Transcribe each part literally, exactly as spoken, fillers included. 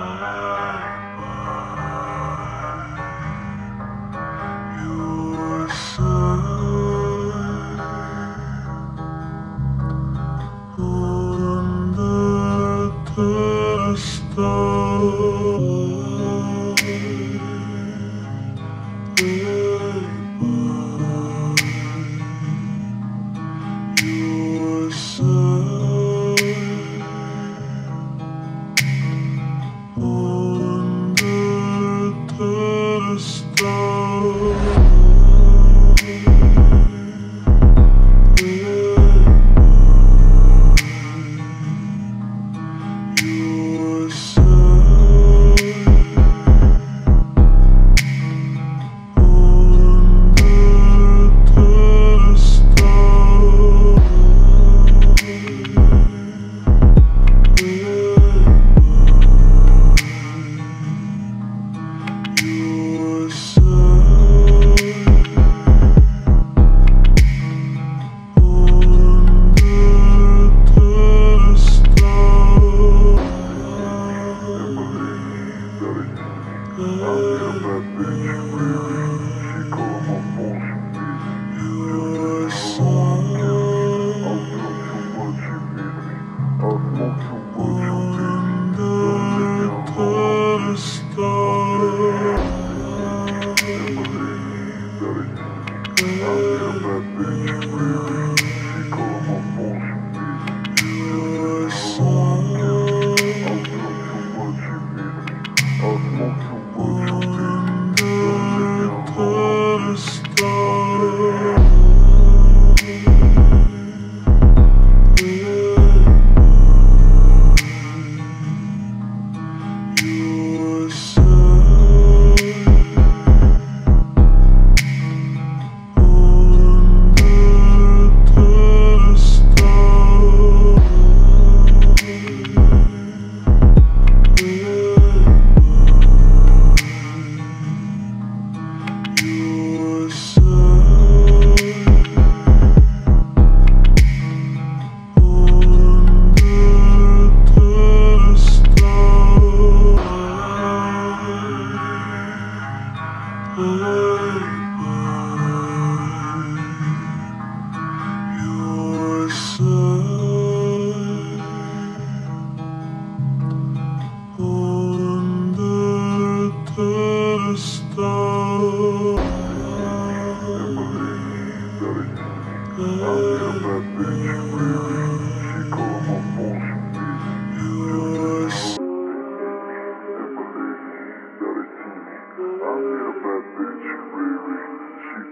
She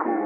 called